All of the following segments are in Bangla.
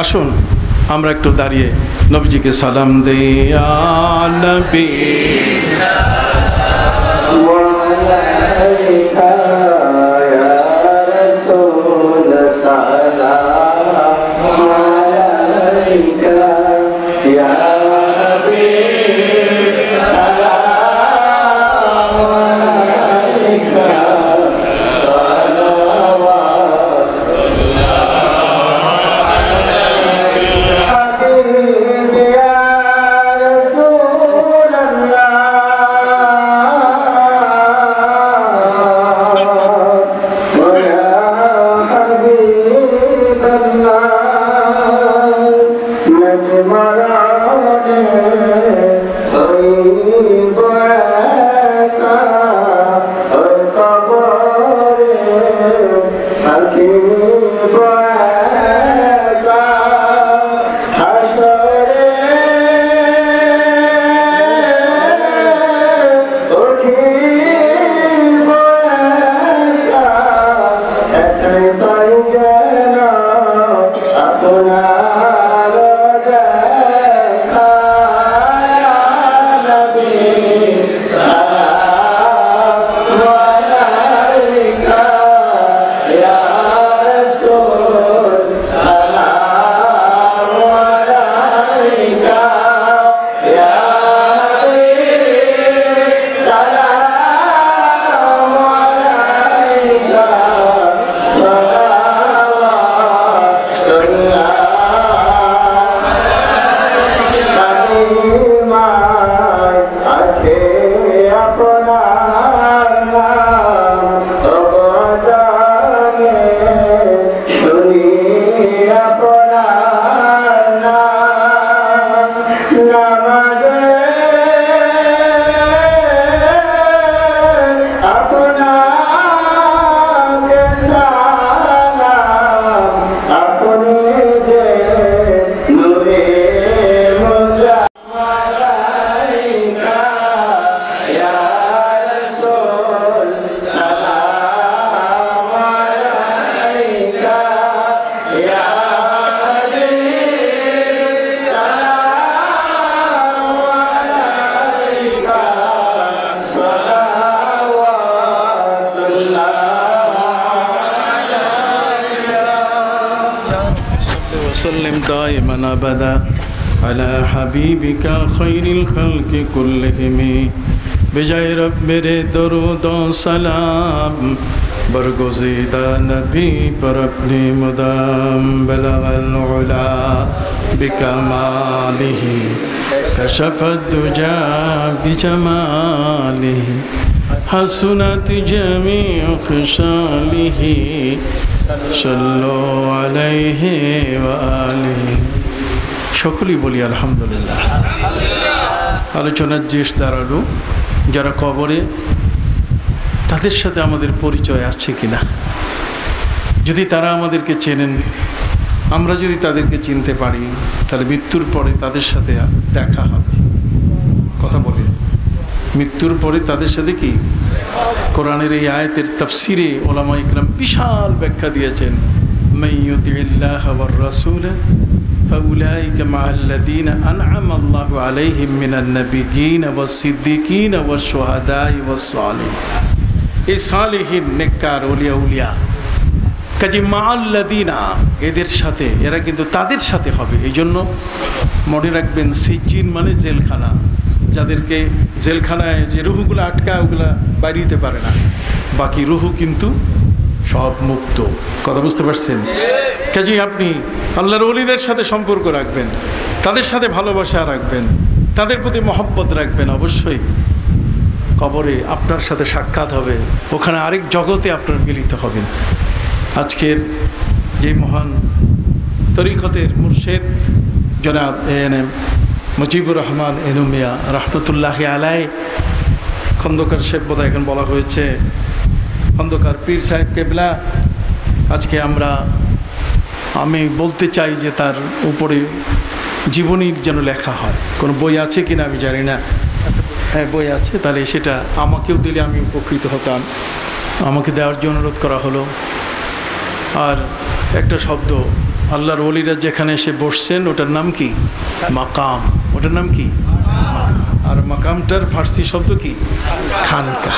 আসুন আমরা একটু দাঁড়িয়ে নবীজিকে সালাম দেই। নবী बीबिका खैरिल खल्क कुल्लिहिमी बिजाय रब मेरे दरूद व सलाम बरगुज़ीदा नबी पर अपने मुदाम बलवल उला बिकमालिही कशफ़त दुजा बिजमालिही हसनत जमी खुशालिही सल्लु अलैहि व आलिही। সকলেই বলি আলহামদুলিল্লাহ। আলোচনার শেষ দাঁড়ালো, যারা কবরে তাদের সাথে আমাদের পরিচয় আসছে কিনা, যদি তারা আমাদেরকে চেনেন, আমরা যদি তাদেরকে চিনতে পারি, তাহলে মৃত্যুর পরে তাদের সাথে দেখা হবে। কথা বলে মৃত্যুর পরে তাদের সাথে কি কোরআনের এই আয়াতের তাফসিরে ওলামা ইকরাম বিশাল ব্যাখ্যা দিয়েছেন। মাইয়ুতিল্লাহ ওয়ার রাসূল فأولئك مع الذين أنعم الله عليهم من النبيين والصديقين والشهداء والصالحين এই সালেহীন নেককার ওলিয়া উলিয়া কাজী মাআল্লাযিনা এদের সাথে, এরা কিন্তু তাদের সাথে হবে। এই জন্য মনে রাখবেন সিজিন মানে জেলখানা, যাদেরকে জেলখানায় যে রুহগুলো আটকা ওগুলা বাইরে দিতে পারে না, বাকি রুহ কিন্তু সব মুক্ত। কথা বুঝতে পারছেন? কাজেই আপনি আল্লাহর ওলিদের সাথে সম্পর্ক রাখবেন, তাদের সাথে ভালোবাসা রাখবেন, তাদের প্রতি মহব্বত রাখবেন। অবশ্যই কবরে আপনার সাথে সাক্ষাৎ হবে, ওখানে আরেক জগতে আপনার মিলিত হবেন। আজকের যে মহান তরিকতের মুর্শেদ জনাব এএনএম মুজিবুর রহমান এনুমিয়া রহমতুল্লাহ আলাইহি, খন্দকার সাহেব বোধহয় এখন বলা হয়েছে, খন্দকার পীর সাহেব কেবলা, আজকে আমি বলতে চাই যে তার উপরে জীবনীর যেন লেখা হয়। কোনো বই আছে কিনা আমি জানি না, হ্যাঁ বই আছে, তাহলে সেটা আমাকেও দিলে আমি উপকৃত হতাম। আমাকে দেওয়ার জন্য অনুরোধ করা হলো। আর একটা শব্দ अल्लाहर ओलिरा जेखाने एसे बसछेन ओटार नाम कि मकाम। ओटार नाम कि और मकामटार फारसी शब्द कि खानका।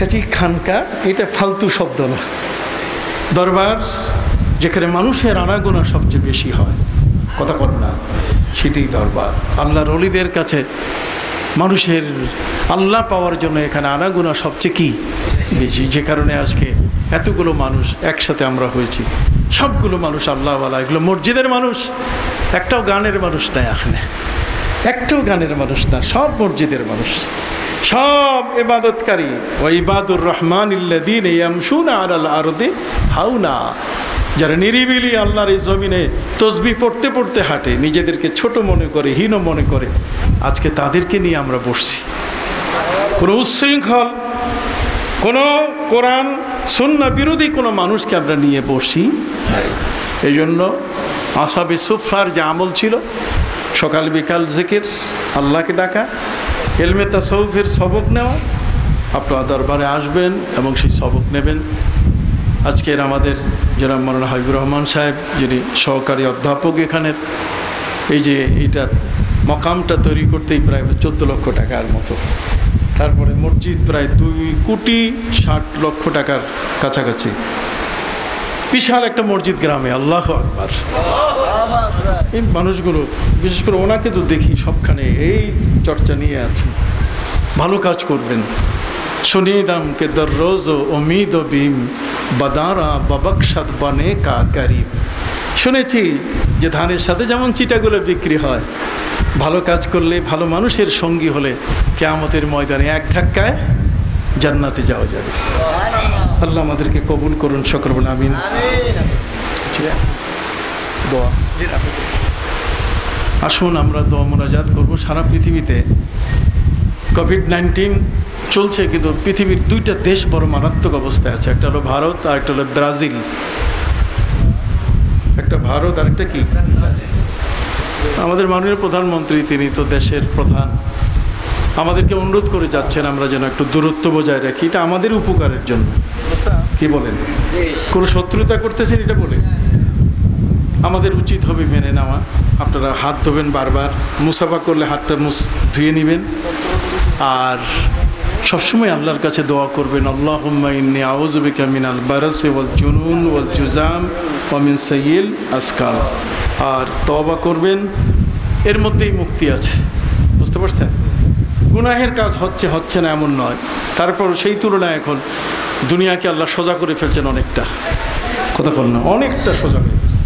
काजेई खानका एटा फालतू शब्द ना। दरबार जेखाने मानुषेर आनागोना सबचेये बेशी हय कथा बल ना सेटाई दरबार। आल्लाहर ओलिदेर काछे मानुषेर आल्लाह पावार जोन्नो एखाने आनागोना सबचेये कि बेशी। जे कारणे आजके एतगुलो मानुष एकसाथे आमरा हयेছি। सबगुलो मानुष आल्लाहवाला। एगुलो मस्जिदेर मानुष, एकटाও गानेर मानुष ना। एखाনে एकटाও गानेर मानुष ना, सब मस्जिदेर मानुष, सब इबादतकारी। ওয়া ইবাদুর রহমানিল্লাযীনা ইয়ামশূনা আলাল আরদি হাওনা। যারা নিরিবিলি আল্লাহর এই জমিনে তসবিহ পড়তে পড়তে হাঁটে, নিজেদেরকে ছোট মনে করে, হীন মনে করে। আজকে তাদেরকে নিয়ে আমরা বসছি। কোনো উচ্ছৃঙ্খল, কোনো কোরআন সুন্নাহ বিরোধী কোনো মানুষকে আমরা নিয়ে বসি নাই। এই জন্য আসহাবে সুফফার যে আমল ছিল, সকাল বিকাল জিকির, আল্লাহকে ডাকা, ইলমে তাসাউফের সবক নেওয়া। আপনারা দরবারে আসবেন এবং সেই সবক নেবেন। আজকের আমাদের জনাব মাওলানা হাবিবুর রহমান সাহেব, যিনি সহকারী অধ্যাপক এখানের, এই যে এইটা মকামটা তৈরি করতেই প্রায় 14 লক্ষ টাকার মতো। তারপরে মসজিদ প্রায় 2,60,00,000 টাকার কাছাকাছি। বিশাল একটা মসজিদ গ্রামে। আল্লাহু আকবার। এই মানুষগুলো, বিশেষ করে ওনাকে তো দেখি সবখানে এই চর্চা নিয়ে আছে। ভালো কাজ করবেন। শুনিদাম কে দররোজ উমিদ ও বিম বাদারা বাবকশাদ বনে কা করিম। শুনেছি যে ধানের সাথে যেমন চিটাগুলো বিক্রি হয়, ভালো কাজ করলে, ভালো মানুষের সঙ্গী হলে কিয়ামতের ময়দানে এক ধাক্কায় জান্নাতে যাওয়া যাবে। আল্লাহ আমাদেরকে কবুল করুন। শুকর বলুন আমিন। দোয়া। আসুন আমরা দোয়া মোনাজাত করব। সারা পৃথিবীতে COVID-19 চলছে, কিন্তু পৃথিবীর দুইটা দেশ বড় মারাত্মক অবস্থায় আছে। একটা হলো ভারত আর একটা হলো ব্রাজিল। একটা ভারত আর একটা কি ব্রাজিল। আমাদের মাননীয় প্রধানমন্ত্রী, তিনি তো দেশের প্রধান, আমাদেরকে অনুরোধ করে যাচ্ছেন আমরা যেন একটু দূরত্ব বজায় রাখি। এটা আমাদের উপকারের জন্য। কি বলেন? কোনো শত্রুতা করতেছেন এটা বলে? আমাদের উচিত হবে মেনে নেওয়া। আপনারা হাত ধোবেন বারবার, মুসাফা করলে হাতটা ধুয়ে নেবেন। আর সবসময় আল্লাহর কাছে দোয়া করবেন। আল্লাহুম্মা ইন্নী আউযু বিকা মিনাল বারাসি ওয়াল জুনুন ওয়াল জুজাম ওয়া মিন সাইয়্যিল আসকাল। আর তওবা করবেন, এর মধ্যেই মুক্তি আছে। বুঝতে পারছেন? গুনাহের কাজ হচ্ছে হচ্ছে না এমন নয়, তারপর সেই তুলনায় এখন দুনিয়াকে আল্লাহ সোজা করে ফেলছেন অনেকটা। কথা বল না, অনেকটা সোজা হয়ে গেছে,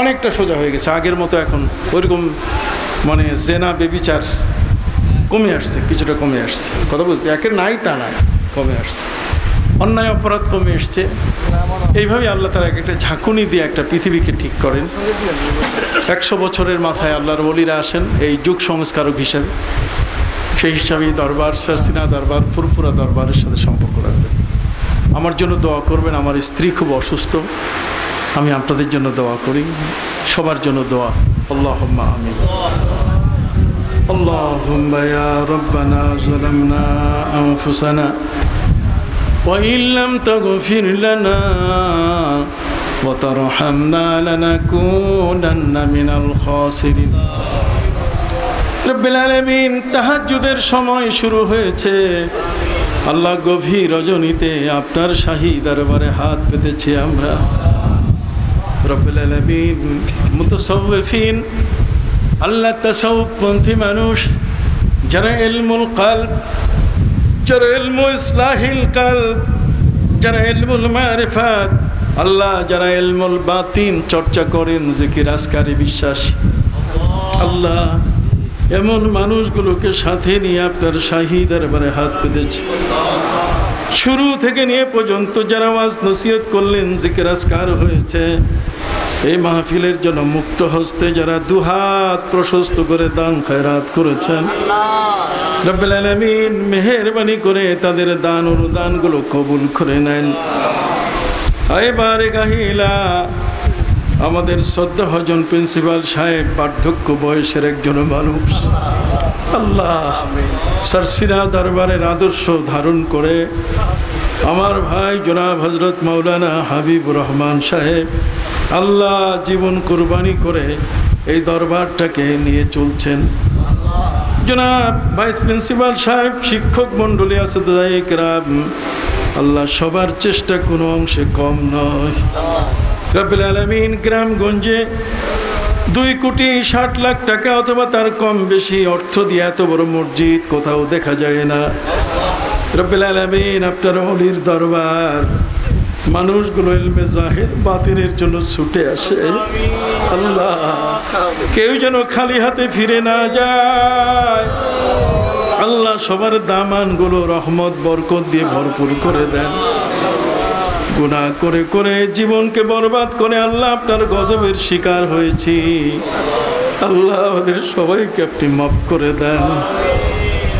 অনেকটা সোজা হয়ে গেছে। আগের মতো এখন ওইরকম মানে জেনা বেবিচার কমে আসছে, কিছুটা কমে আসছে। কথা বলছি, একের নাই তা নাই, কমে আসছে। অন্যায় অপরাধ কমে এসছে। এইভাবে আল্লাহ তারা এক একটা ঝাঁকুনি দিয়ে একটা পৃথিবীকে ঠিক করেন। 100 বছরের মাথায় আল্লাহর ওলিরা আসেন এই যুগ সংস্কারক হিসাবে। সেই হিসাবে দরবার, সারসিনা দরবার, ফুরফুরা দরবারের সাথে সম্পর্ক রাখবেন। আমার জন্য দোয়া করবেন। আমার স্ত্রী খুব অসুস্থ, আমি আপনাদের জন্য দোয়া করি, সবার জন্য দোয়া। আল্লাহুম্মা আমিন। اللهم يا ربنا ظلمنا أنفسنا وإن لم تغفر لنا وترحمنا لنكونن من الخاسرين رب العالمين। তাহাজ্জুদের সময় শুরু হয়েছে। আল্লাহ, গভীর রজনীতে আপনার শাহী দরবারে হাত পেতেছি আমরা। رب العالمين মুতাসাউফিন, আল্লাহ তাসাউফপন্থী মানুষ, যারা ইলমুল কলব, যারা ইলমু ইসলাহিল কলব, যারা ইলমুল মারিফাত, আল্লাহ যারা ইলমুল বাতিন চর্চা করেন, যিকির আজকারে বিশ্বাস, আল্লাহ এমন মানুষগুলোকে সাথে নিয়ে আপনার শাহী দরবারে হাত পেতেছে। শুরু থেকে নিয়ে পর্যন্ত যারা ওয়াজ নসিহত করলেন, যিকির আজকার হয়েছে, এই মাহফিলের জন্য মুক্ত হস্তে যারা দুহাত প্রশস্ত করে দান খায়রাত করেছেন, রব্বুল আলামিন মেহেরবানি করে তাদের দান অনুদানগুলো কবুল করে নেন। আমাদের শ্রদ্ধাভাজন প্রিন্সিপাল সাহেব, বার্ধক্য বয়সের একজন মানুষ, আল্লাহ সারসিনা দরবারের আদর্শ ধারণ করে हमार भाई जनाब हजरत मौलाना हबीबुर रहमान साहेब आल्ला जीवन कुरबानी करे ए दरबारटाके निये चलछेन। जनाब भाइस प्रिंसिपाल साहेब शिक्षक मंडली आछे किराम आल्ला सबार चेष्टा कोनो अंशे कम नय। रब्बुल आलामीन ग्रामगंजे 2,60,00,000 टाका अथवा तार कम बेशी अर्थ दिए एत बड़ मस्जिद कोथाओ देखा जाए ना। रब्बुल आलामीन आपनार ओलिर दरबार मानुषगुलो इल्मे जाहिर बातिनेर जोन्नो छुटे आसे। अल्लाह केउ जेन खाली हाथे फिरे ना जाए। अल्लाह सबार दामानगुलो रहमत बरकत दिए भरपूर करे देन। गुनाह करे करे जीवनके बरबाद करे अल्लाह आपनार गजबेर शिकार हयेछि। अल्लाह आमादेर सबाइके आपनि माफ करे देन।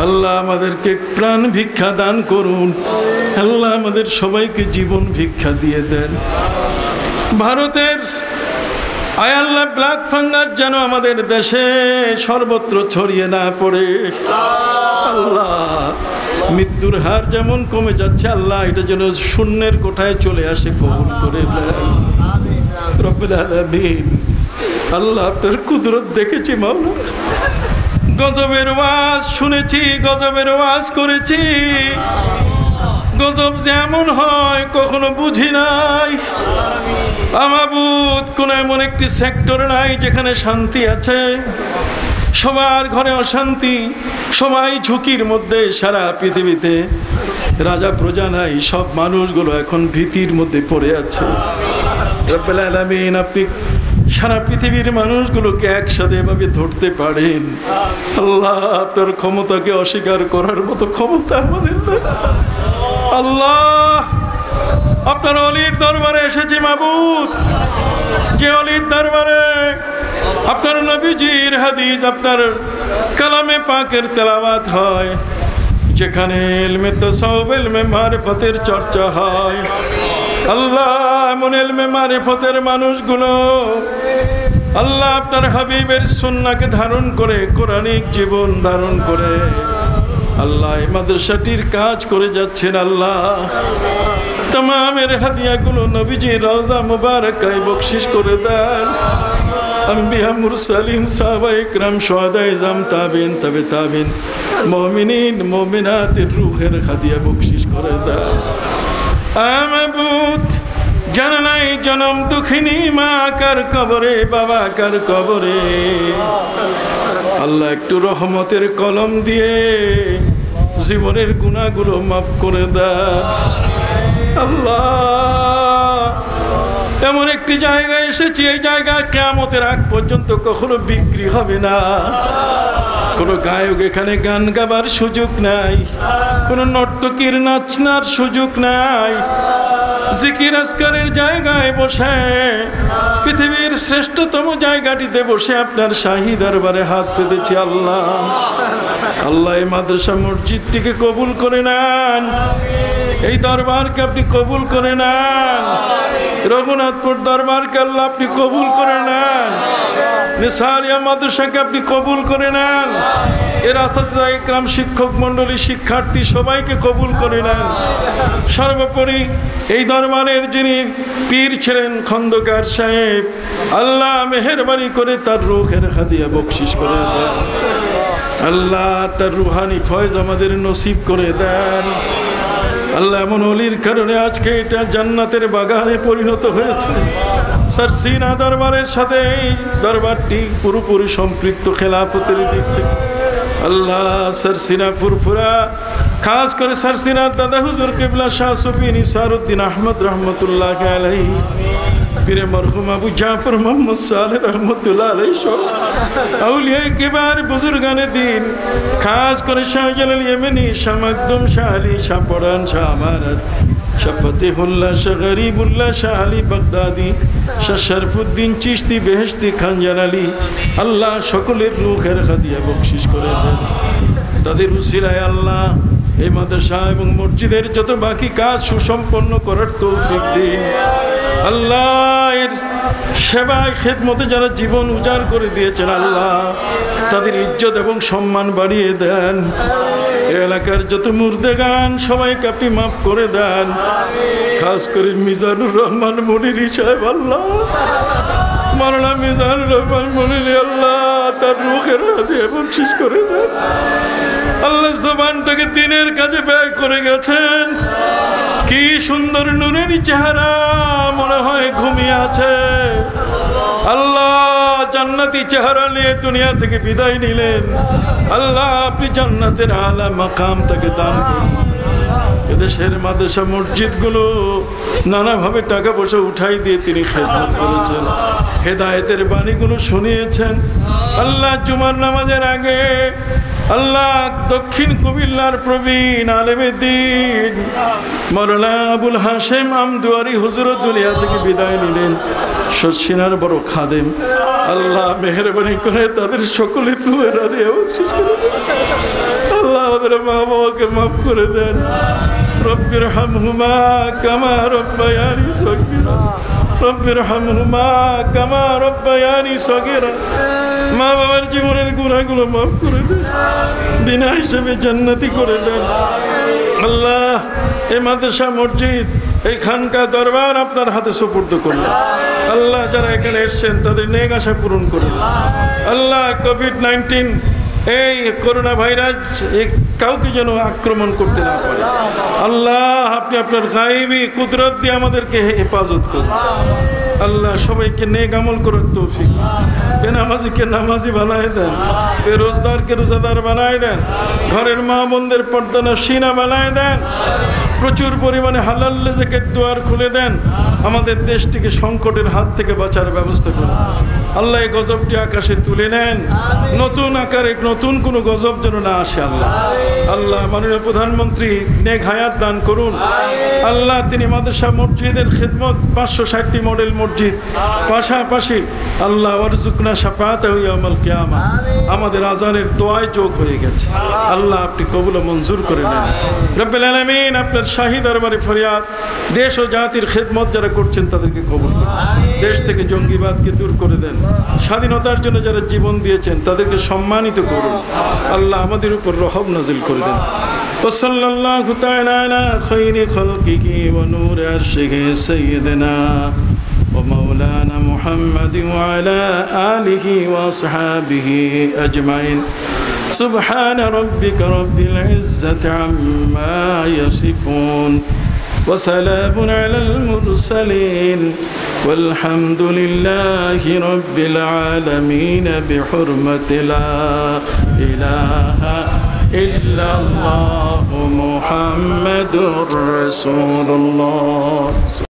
अल्लाह आमादेरके प्राण भिक्षा दान करुन। अल्लाह आमादेर सबाइके जीवन भिक्षा दिए देन। भारतेर आय अल्लाह ब्लैक फंगास जेन आमादेर देशे सर्वत्र छड़िए ना पड़े। अल्लाह मृत्युर हार जेमन कमे जाच्छे अल्लाह एटा जेन शून्येर कोठाय चले आसे कबूल करे लेन। रब्बुल आलामीन अल्लाह आपनार कुदरत देखेछि मौला। गजबेर वाज शुनेछि, गजबेर वाज करेछि। गजब जेमन हय कखनो बुझি নাই। আমাবুত কোন এমন একটি সেক্টর নাই যেখানে শান্তি আছে। সবার ঘরে অশান্তি, সবাই ঝুঁকির মধ্যে। সারা পৃথিবীতে রাজা প্রজা নাই, সব মানুষগুলো এখন ভীতির মধ্যে পড়ে আছে। রব্বুল আলামিন আপনি सारा पृथिवीर मानुषगुलो के एकसाथे एभाबे धरते पारेन। अल्लाह आपनार क्षमताके अस्वीकार करार मतो क्षमता आमादेर नेই। अल्लाह आपनार अलिर दरबारे एसेछि মাবুদ। जे अलिर दरबारे आपनार नबीजिর हादिस आपनार कलामे पाकेर তেলাওয়াত হয়, যেখানে ইলমে তাসাউফ ইলমে মারিফাতের চর্চা হয়। अल्लाह एमन इल्मे मारिफतेर मानुषगुलो अल्लाह आपनार हबीबेर सुन्नाहके धारण करे कुरानिक जीवन धारण करे अल्लाह ए मदरसाटिर काज करे जाच्छेन। अल्लाह तमामेर हादियागुलो नबीजी रौजा मुबारकाय बख्शिश करे देन। अम्बिया मुरसालीन साहबाए किराम शुहादाए जाम ताबीन तबे ताबीन मोमिनीन मोमिनातेर रूहेर हादिया बख्शिश करे देन। माबूद जाना नहीं जन्म दुखिनी माँ कर कबरे बाबा कर कबरे अल्लाह एकटू रहमतेर कलम दिए जीवनेर गुनाहगुलो माफ करे देन। अल्लाह एमन एकटी जायगाय एसेछि एई जायगा कियामतेर आग पर्यन्त कखनो बिक्री होबे ना। কোনো গায়ক এখানে গান গাবার সুযোগ নাই, কোনো নর্তকীর নাচনার সুযোগ নাই। জিকির আজকারের জায়গায় বসে পৃথিবীর শ্রেষ্ঠতম জায়গাটিতে বসে আপনার শাহী দরবারে হাত পেতেছি। আল্লাহ আল্লাহ এই মাদ্রাসা মসজিদটিকে কবুল করে নেন, এই দরবারকে আপনি কবুল করে নেন। রঘুনাথপুর দরবারকে আল্লাহ আপনি কবুল করে নেন। নিসারিয়া মাদ্রাসাকে আপনি কবুল করে নেন। এর আস্তাজা ইকরাম শিক্ষক মণ্ডলী শিক্ষার্থী সবাইকে কবুল করে নেন। সর্বোপরি এই দরবারের যিনি পীর ছিলেন খন্দকার সাহেব আল্লাহ মেহেরবানি করে তার রূহের হাদিয়া বখশিশ করে দেন। আল্লাহ তার রুহানি ফয়েজ আমাদের নসিব করে দেন। আল্লাহ এমন অলির কারণে আজকে এটা জান্নাতের বাগানে পরিণত হয়েছে। স্যার সিনা দরবারের সাথে এই দরবারটি পুরোপুরি সম্পৃক্ত খেলাফতের দিক থেকে। আল্লাহ স্যার সিনা ফুরফুরা খাস করে স্যার সিনার দাদা হুজুর কিবলা শাহ সুফি নিসারউদ্দিন আহমদ রহমতুল্লাহ আলাইহি পীরে মরহুম আবু জাফর মোহাম্মদ সালেহ রহমতুল্লাহ আলাইহি সহ আউলিয়া কিবার বুজুর্গানে দিন খাস করে শাহ জালাল ইয়েমেনি শাহ মখদুম শাহ আলী শাহ পরান শাহ আমানত শাহ ফতিহুল্লাহ শাহ গরিবুল্লাহ শাহ আলী বাগদাদি শাহ শরফুদ্দিন চিশতি বেহেশতি খান জালালি আল্লাহ সকলের রুহের হাদিয়া বখশিশ করে দেন। তাদের উসিলায় আল্লাহ এই মাদ্রাসা এবং মসজিদের যত বাকি কাজ সুসম্পন্ন করার তৌফিক দিন। আল্লাহর সেবায় খেদমতে যারা জীবন উজাড় করে দিয়েছেন আল্লাহ তাদের ইজ্জত এবং সম্মান বাড়িয়ে দেন। এলাকার যত মুর্দেগান সবাইকে আপনি মাফ করে দেন, খাস করে মিজানুর রহমান মনিরি সাহেব আল্লাহ, মাওলানা মিজানুর রহমান মনিরি আল্লাহ তার রুহের হাদিয়া বখশিশ করে দেন। আল্লাহ জবানটাকে দিনের কাজে ব্যয় করে গেছেন, কি সুন্দর নুরের চেহারা, মনে হয় ঘুমিয়ে আছে। আল্লাহ জান্নাতি চেহারা নিয়ে দুনিয়া থেকে বিদায় নিলেন, আল্লাহ আপনি জান্নাতের আলা মাকাম তাকে দান করুন। এদেশের মাদ্রাসা মসজিদগুলো নানাভাবে টাকা পয়সা উঠাই দিয়ে তিনি খেদমত করেছেন, হেদায়েতের বাণীগুলো শুনিয়েছেন। আল্লাহ জুমার নামাজের আগে আল্লাহ দক্ষিণ কুমিল্লার প্রবীণ আলেমের দিন মাওলানা আবুল হাশেম আমদুয়ারী হুজুর দুনিয়া থেকে বিদায় নিলেন, শশিনার বড় খাদেম। আল্লাহ মেহরবানি করে তাদের সকলে রুহেরা দিয়ে শেষ করে আল্লাহ আমাদের মা বাবাকে মাফ করে দেন। রব্বির হামহুমা কামা রব্বায়ানি সগীরা, রব্বির হামহুমা কামা রব্বায়ানি সগীরা। মা বাবার জীবনের গুনাহগুলো মাফ করে দেন, বিনা হিসাবে জান্নাতি করে দেন। আল্লাহ এই মাদ্রাসা মসজিদ এই খানকা দরবার আপনার হাতে সুপর্দ করলেন, আল্লাহ যারা এখানে এসছেন তাদের নেক আশা পূরণ করলেন। আল্লাহ COVID-19 এই করোনা ভাইরাস কাউকে যেন আক্রমণ করতে না পারে, আল্লাহ আপনি আপনার গায়েবী কুদরত দিয়ে আমাদেরকে হেফাজত করুন। আল্লাহ সবাইকে নেক আমল করার তৌফিক, বেনামাজিকে নামাজি বানায় দেন, বেরোজদারকে রোজাদার বানায় দেন, ঘরের মা বোনদের পর্দা সিনা বানায় দেন, প্রচুর পরিমাণে হালাল রিজিকের দুয়ার খুলে দেন, আমাদের দেশটিকে সংকটের হাত থেকে বাঁচার ব্যবস্থা করুন। আল্লাহ এই গজবটি আকাশে তুলে নেন, নতুন আকারে নতুন কোনো গজব যেন না আসে। আল্লাহ আল্লাহ মাননীয় প্রধানমন্ত্রী নেক হায়াত দান করুন। আল্লাহ তিনি মাদ্রাসা মসজিদের খিদমত 560টি মডেল মসজিদ পাশাপাশি আল্লাহ ওয়ারযুকনা শাফাআতাহু ইয়াউমাল কিয়ামা, আমাদের আজানের দোয়ায় যোগ হয়ে গেছে, আল্লাহ আপনি কবুল ও মঞ্জুর করে নেন। রব্বুল আলামিন আপনার শাহী দরবারে ফরিয়াদ, দেশ ও জাতির খিদমত যারা করছেন তাদেরকে কবুল করুন, দেশ থেকে জঙ্গিবাদকে দূর করে দেন, স্বাধীনতার জন্য যারা জীবন দিয়েছেন তাদেরকে সম্মানিত করুন। আল্লাহ আমাদের উপর রহম নাজিল করে দেন। ওয়াসাল্লাল্লাহু তাআলা আলা খায়রি খালকিহি ওয়া নূরি আরশিহি সাইয়্যিদিনা ওয়া মাওলানা মুহাম্মাদি ওয়া আলা আলিহি ওয়া আসহাবিহি আজমাইন। সুবহানা রাব্বিকা রাব্বিল ইজ্জাতি আম্মা ইয়াসিফুন ওয়া সালামুন আলাল মুরসালিন والحمد لله رب العالمين بحرمة لا إله إلا الله محمد رسول الله.